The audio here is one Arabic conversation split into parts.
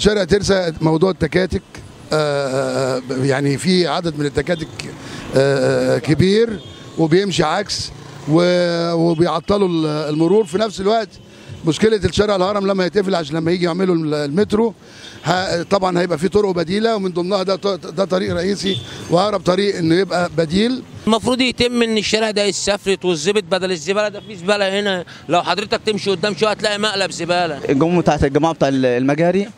شارع ترسا موضوع التكاتك، يعني في عدد من التكاتك كبير وبيمشي عكس وبيعطلوا المرور. في نفس الوقت مشكله الشارع الهرم لما هيتقفل، عشان لما يجي يعملوا المترو طبعا هيبقى في طرق بديله، ومن ضمنها ده طريق رئيسي واقرب طريق انه يبقى بديل. المفروض يتم ان الشارع ده يتسفلت ويتظبط، بدل الزباله ده في زباله هنا، لو حضرتك تمشي قدام شويه هتلاقي مقلب زباله. الجمهور بتاعت الجماعه بتاع المجاري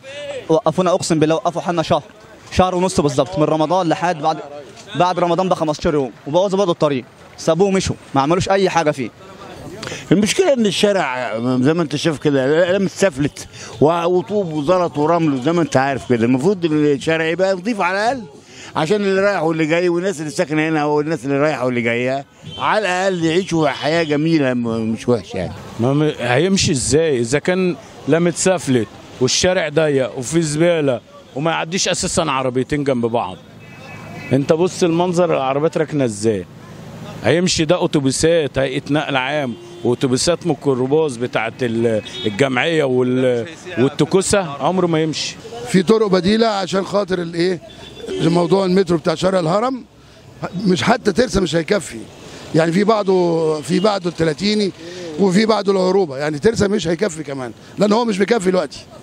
وقفونا، اقسم بالله وقفوا حالنا شهر ونص بالظبط، من رمضان لحد بعد رمضان ب 15 يوم، وبوظوا برضه الطريق، سابوه ومشوا، ما عملوش اي حاجه فيه. المشكله ان الشارع زي ما انت شايف كده لم اتسفلت وطوب وزلط ورمل زي ما انت عارف كده. المفروض الشارع يبقى نظيف على الاقل، عشان اللي رايح واللي جاي والناس اللي ساكنه هنا والناس اللي رايحه واللي جايه على الاقل يعيشوا حياه جميله مش وحشه. يعني ما هيمشي ازاي اذا كان لا متسفلت والشارع ضيق وفي زباله وما يعديش اساسا عربيتين جنب بعض؟ انت بص المنظر، العربيات راكنه ازاي. هيمشي ده اتوبيسات هيئه نقل عام واتوبيسات ميكروباص بتاعت الجمعيه والتكوسه، عمره ما يمشي. في طرق بديله عشان خاطر الايه موضوع المترو بتاع شارع الهرم، مش حتى ترسا مش هيكفي، يعني في بعده التلاتيني وفي بعده العروبه، يعني ترسا مش هيكفي كمان، لان هو مش مكفي دلوقتي.